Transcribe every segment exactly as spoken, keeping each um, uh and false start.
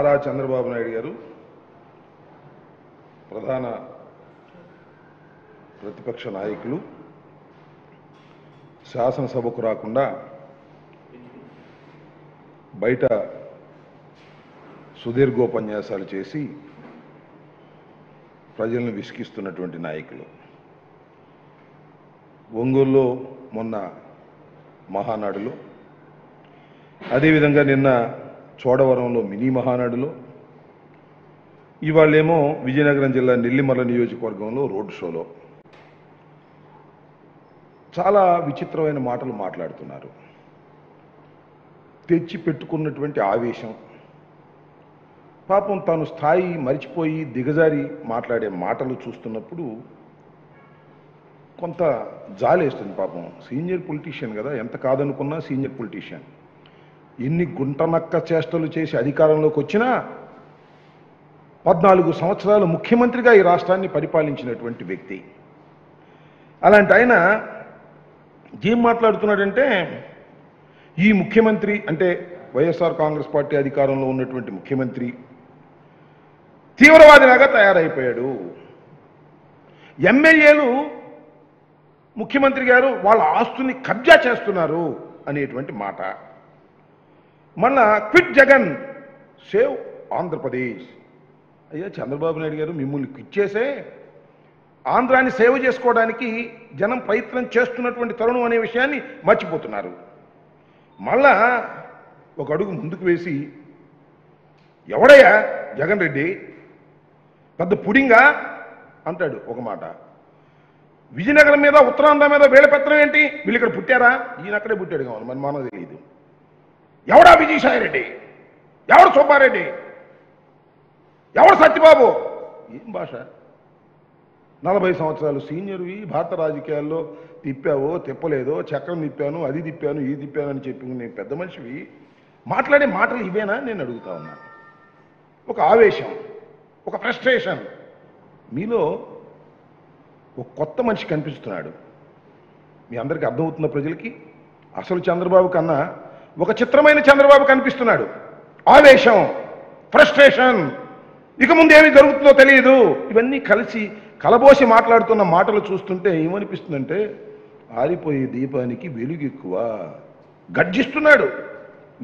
నారా చంద్రబాబు నాయుడు గారు ప్రధాన ప్రతిపక్ష నాయకులు శాసనసభకు రాకుండా బయట సుదీర్ఘోపన్యాసాలు చేసి ప్రజలను విసిగిస్తున్నటువంటి నాయకులు. ఒంగోలులో మొన్న మహానాడులో, అదేవిధంగా నిన్న చోడవరంలో మినీ మహానాడులో, ఇవాళేమో విజయనగరం జిల్లా నెల్లిమర్ల నియోజకవర్గంలో రోడ్ షోలో చాలా విచిత్రమైన మాటలు మాట్లాడుతున్నారు. తెచ్చి పెట్టుకున్నటువంటి ఆవేశం, పాపం తాను స్థాయి మరిచిపోయి దిగజారి మాట్లాడే మాటలు చూస్తున్నప్పుడు కొంత జాలేస్తుంది. పాపం సీనియర్ పొలిటీషియన్ కదా, ఎంత కాదనుకున్నా సీనియర్ పొలిటీషియన్, ఎన్ని గుంటనక్క చేష్టలు చేసి అధికారంలోకి వచ్చినా పద్నాలుగు సంవత్సరాలు ముఖ్యమంత్రిగా ఈ రాష్ట్రాన్ని పరిపాలించినటువంటి వ్యక్తి. అలాంటి ఆయన ఏం మాట్లాడుతున్నాడంటే, ఈ ముఖ్యమంత్రి అంటే వైఎస్ఆర్ కాంగ్రెస్ పార్టీ అధికారంలో ఉన్నటువంటి ముఖ్యమంత్రి తీవ్రవాదిలాగా తయారైపోయాడు. ఎమ్మెల్యేలు ముఖ్యమంత్రి గారు వాళ్ళ ఆస్తుల్ని కబ్జా చేస్తున్నారు అనేటువంటి మాట. మళ్ళా క్విట్ జగన్, సేవ్ ఆంధ్రప్రదేశ్. అయ్యా చంద్రబాబు నాయుడు గారు, మిమ్మల్ని క్విట్ చేసే ఆంధ్రాన్ని సేవ్ చేసుకోవడానికి జనం ప్రయత్నం చేస్తున్నటువంటి తరుణం అనే విషయాన్ని మర్చిపోతున్నారు. మళ్ళా ఒక అడుగు ముందుకు వేసి, ఎవడయ్యా జగన్ రెడ్డి, పెద్ద పుడింగా అంటాడు ఒక మాట. విజయనగరం మీద ఉత్తరాంధ్ర మీద వేళ పత్రం ఏంటి, వీళ్ళు ఇక్కడ పుట్టారా? ఈయన అక్కడే పుట్టాడు కావాలి, మరి మనకు తెలియదు. ఎవడా విజయసాయి రెడ్డి, ఎవడు సోమారెడ్డి, ఎవడు సత్యబాబు? ఏం భాష? నలభై సంవత్సరాలు సీనియర్వి, భారత రాజకీయాల్లో తిప్పావో తిప్పలేదో, చక్రం తిప్పాను, అది తిప్పాను, ఇది తిప్పాను అని చెప్పి నేను పెద్ద మనిషివి, మాట్లాడే మాటలు ఇవేనా నేను అడుగుతా ఉన్నాను. ఒక ఆవేశం, ఒక ఫ్రస్ట్రేషన్, మీలో ఒక కొత్త మనిషి కనిపిస్తున్నాడు. మీ అందరికీ అర్థమవుతున్న ప్రజలకి అసలు చంద్రబాబు కన్నా ఒక చిత్రమైన చంద్రబాబు కనిపిస్తున్నాడు. ఆవేశం, ఫ్రస్ట్రేషన్, ఇక ముందు ఏమి జరుగుతుందో తెలియదు, ఇవన్నీ కలిసి కలబోసి మాట్లాడుతున్న మాటలు చూస్తుంటే ఏమనిపిస్తుందంటే, ఆరిపోయే దీపానికి వెలుగు ఎక్కువ. గర్జిస్తున్నాడు,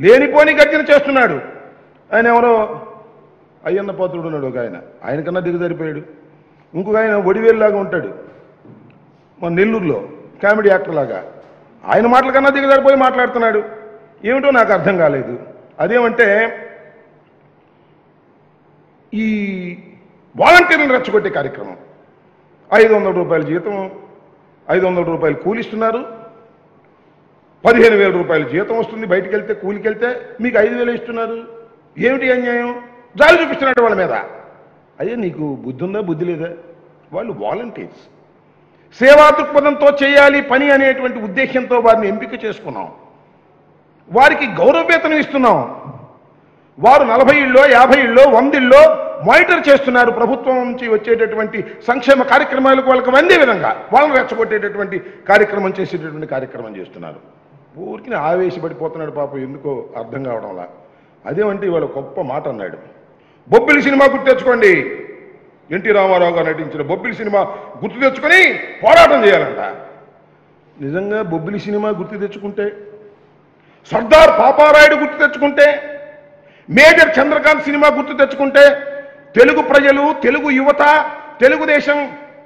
లేనిపోని గర్జన చేస్తున్నాడు. ఆయన ఎవరో అయ్యన్న పాత్రుడు ఉన్నాడు ఒక ఆయన, ఆయన కన్నా దిగజారిపోయాడు. ఇంకొక ఆయన ఒడివేలులాగా ఉంటాడు మన నెల్లూరులో, కామెడీ యాక్టర్ లాగా, ఆయన మాటల కన్నా దిగజారిపోయి మాట్లాడుతున్నాడు. ఏమిటో నాకు అర్థం కాలేదు. అదేమంటే, ఈ వాలంటీర్లను రెచ్చగొట్టే కార్యక్రమం, ఐదు వందల రూపాయల జీతం, ఐదు వందల రూపాయలు కూలిస్తున్నారు, పదిహేను వేల రూపాయల జీతం వస్తుంది, బయటికి వెళ్తే కూలికి వెళ్తే మీకు ఐదు వేలు ఇస్తున్నారు. ఏమిటి అన్యాయం? జాలి చూపిస్తున్నాడు వాళ్ళ మీద. అయ్యే నీకు బుద్ధి ఉందా, బుద్ధి లేదా? వాళ్ళు వాలంటీర్స్, సేవా దృక్పథంతో చేయాలి పని అనేటువంటి ఉద్దేశంతో వారిని ఎంపిక చేసుకున్నాం, వారికి గౌరవవేతనం ఇస్తున్నాం. వారు నలభై ఇళ్ళో యాభై ఇళ్ళో వంద ఇళ్ళో మానిటర్ చేస్తున్నారు ప్రభుత్వం నుంచి వచ్చేటటువంటి సంక్షేమ కార్యక్రమాలకు వాళ్ళకి వందే విధంగా వాళ్ళని రెచ్చగొట్టేటటువంటి కార్యక్రమం చేసేటటువంటి కార్యక్రమం చేస్తున్నారు. ఊరికి ఆవేశపడిపోతున్నాడు పాపం, ఎందుకో అర్థం కావడంలా. అదేమంటే ఇవాళ గొప్ప మాట అన్నాడు, బొబ్బిలి సినిమా గుర్తు తెచ్చుకోండి, ఎన్టీ రామారావు గారు నటించిన బొబ్బిలి సినిమా గుర్తు తెచ్చుకొని పోరాటం చేయాలంట. నిజంగా బొబ్బిలి సినిమా గుర్తు తెచ్చుకుంటే, సర్దార్ పాపారాయుడు గుర్తు తెచ్చుకుంటే, మేజర్ చంద్రకాంత్ సినిమా గుర్తు తెచ్చుకుంటే, తెలుగు ప్రజలు, తెలుగు యువత, తెలుగుదేశం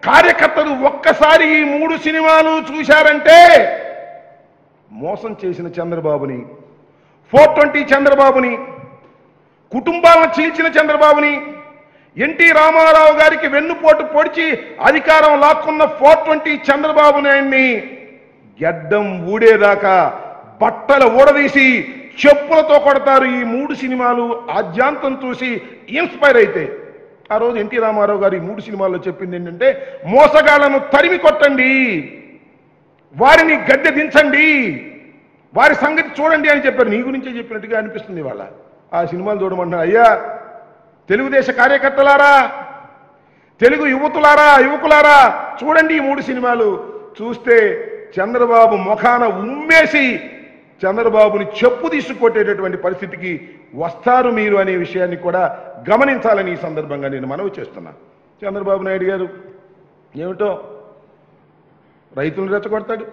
కార్యకర్తలు ఒక్కసారి ఈ మూడు సినిమాలు చూశారంటే మోసం చేసిన చంద్రబాబుని, ఫోర్ ట్వంటీ చంద్రబాబుని, కుటుంబాలను చీల్చిన చంద్రబాబుని, ఎన్టీ రామారావు గారికి వెన్నుపోటు పొడిచి అధికారం లాక్కున్న ఫోర్ ట్వంటీ చంద్రబాబు నాయుడిని గడ్డం ఊడేదాకా బట్టలు ఊడదీసి చెప్పులతో కొడతారు. ఈ మూడు సినిమాలు ఆద్యాంతం చూసి ఇన్స్పైర్ అయితే, ఆ రోజు ఎన్టీ రామారావు గారు ఈ మూడు సినిమాల్లో చెప్పింది ఏంటంటే, మోసగాళ్లను తరిమి కొట్టండి, వారిని గడ్డె దించండి, వారి సంగతి చూడండి అని చెప్పారు. నీ గురించే చెప్పినట్టుగా అనిపిస్తుంది వాళ్ళ ఆ సినిమాలు చూడమంటున్నారు. అయ్యా తెలుగుదేశ కార్యకర్తలారా, తెలుగు యువతులారా, యువకులారా, చూడండి ఈ మూడు సినిమాలు. చూస్తే చంద్రబాబు ముఖాన ఉమ్మేసి చంద్రబాబుని చెప్పు తీసుకొట్టేటువంటి పరిస్థితికి వస్తారు మీరు అనే విషయాన్ని కూడా గమనించాలని ఈ సందర్భంగా నేను మనవి చేస్తున్నా. చంద్రబాబు నాయుడు గారు ఏమంటో రైతుల్ని రెచ్చగొడతాడు,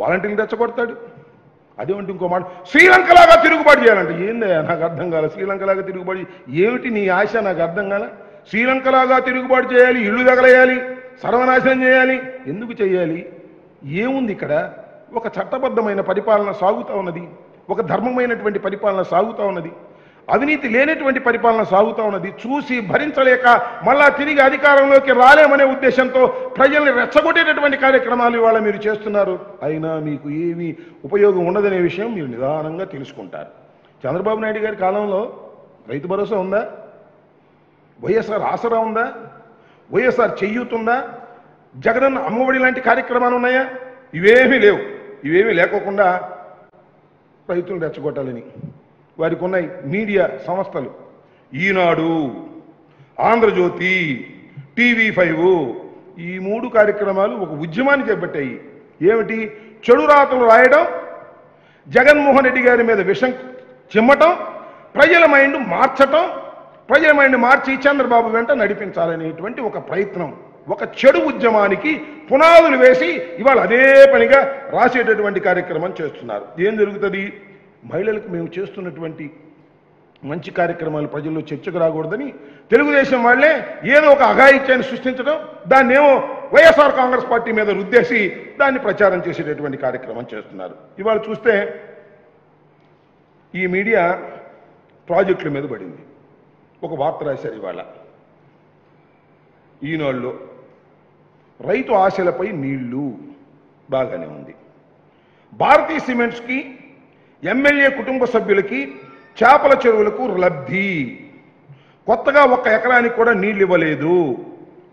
వాలంటీర్లు రెచ్చగొడతాడు, అదేమంటే ఇంకో మాట శ్రీలంకలాగా తిరుగుబాటు చేయాలంటే ఏంది నాకు అర్థం కాలే. శ్రీలంకలాగా తిరుగుబాటు ఏమిటి నీ ఆశ నాకు అర్థం కాలే. శ్రీలంకలాగా తిరుగుబాటు చేయాలి, ఇళ్ళు తగలేయాలి, సర్వనాశనం చేయాలి, ఎందుకు చేయాలి? ఏముంది ఇక్కడ? ఒక చట్టబద్ధమైన పరిపాలన సాగుతూ ఉన్నది, ఒక ధర్మమైనటువంటి పరిపాలన సాగుతూ ఉన్నది, అవినీతి లేనటువంటి పరిపాలన సాగుతూ ఉన్నది. చూసి భరించలేక మళ్ళా తిరిగి అధికారంలోకి రాలేమనే ఉద్దేశంతో ప్రజల్ని రెచ్చగొట్టేటటువంటి కార్యక్రమాలు ఇవాళ మీరు చేస్తున్నారు. అయినా మీకు ఏమీ ఉపయోగం ఉండదనే విషయం మీరు నిదానంగా తెలుసుకుంటారు. చంద్రబాబు నాయుడు గారి కాలంలో రైతు భరోసా ఉందా? వైఎస్ఆర్ ఆసరా ఉందా? వైఎస్ఆర్ చేయూతుందా? జగనన్న అమ్మఒడి లాంటి కార్యక్రమాలు ఉన్నాయా? ఇవేమీ లేవు. ఇవేమీ లేకోకుండా రైతులను రెచ్చగొట్టాలని వారికి ఉన్నాయి మీడియా సంస్థలు. ఈనాడు, ఆంధ్రజ్యోతి, టీవీ ఫైవ్ ఈ మూడు కార్యక్రమాలు ఒక ఉద్యమాన్ని చేపట్టాయి. ఏమిటి? చెడు రాతలు రాయడం, జగన్మోహన్ రెడ్డి గారి మీద విషం చిమ్మటం, ప్రజల మైండ్ మార్చటం, ప్రజల మైండ్ మార్చి చంద్రబాబు వెంట నడిపించాలనేటువంటి ఒక ప్రయత్నం, ఒక చెడు ఉద్యమానికి పునాదులు వేసి ఇవాళ అదే పనిగా రాసేటటువంటి కార్యక్రమం చేస్తున్నారు. ఏం జరుగుతుంది? మహిళలకు మేము చేస్తున్నటువంటి మంచి కార్యక్రమాలు ప్రజల్లో చర్చకు రాకూడదని తెలుగుదేశం వాళ్ళే ఏదో ఒక అఘాయిత్యాన్ని సృష్టించడం, దాన్ని ఏమో వైఎస్ఆర్ కాంగ్రెస్ పార్టీ మీద రుద్దేసి దాన్ని ప్రచారం చేసేటటువంటి కార్యక్రమం చేస్తున్నారు. ఇవాళ చూస్తే ఈ మీడియా ప్రాజెక్టుల మీద పడింది. ఒక వార్త రాశారు ఇవాళ ఈనాడులో, రైతు ఆశలపై నీళ్లు. బాగానే ఉంది. భారతీయ సిమెంట్స్కి, ఎమ్మెల్యే కుటుంబ సభ్యులకి చేపల చెరువులకు లబ్ధి. కొత్తగా ఒక్క ఎకరానికి కూడా నీళ్లు ఇవ్వలేదు.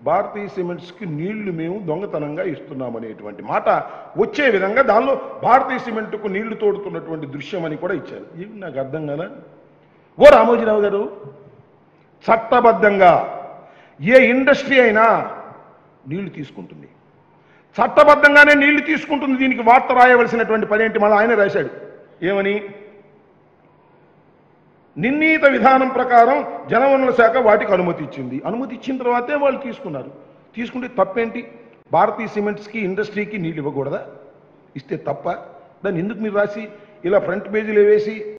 భారతీయ సిమెంట్స్కి నీళ్లు మేము దొంగతనంగా ఇస్తున్నామనేటువంటి మాట వచ్చే విధంగా దానిలో భారతీయ సిమెంట్కు నీళ్లు తోడుతున్నటువంటి దృశ్యం అని కూడా ఇచ్చారు. ఇది నాకు అర్థం కదా. ఓ రామోజీరావు గారు, చట్టబద్ధంగా ఏ ఇండస్ట్రీ అయినా నీళ్లు తీసుకుంటుంది, చట్టబద్ధంగానే నీళ్లు తీసుకుంటుంది. దీనికి వార్త రాయవలసినటువంటి పని ఏంటి? మళ్ళీ ఆయన రాశాడు. ఏమని? నిర్ణీత విధానం ప్రకారం జలవనరుల శాఖ వాటికి అనుమతి ఇచ్చింది. అనుమతి ఇచ్చిన తర్వాతే వాళ్ళు తీసుకున్నారు. తీసుకుంటే తప్పేంటి? భారతీయ సిమెంట్స్కి, ఇండస్ట్రీకి నీళ్ళు ఇవ్వకూడదా? ఇస్తే తప్ప? దాన్ని ఎందుకు మీరు రాసి ఇలా ఫ్రంట్ పేజీలు వేసి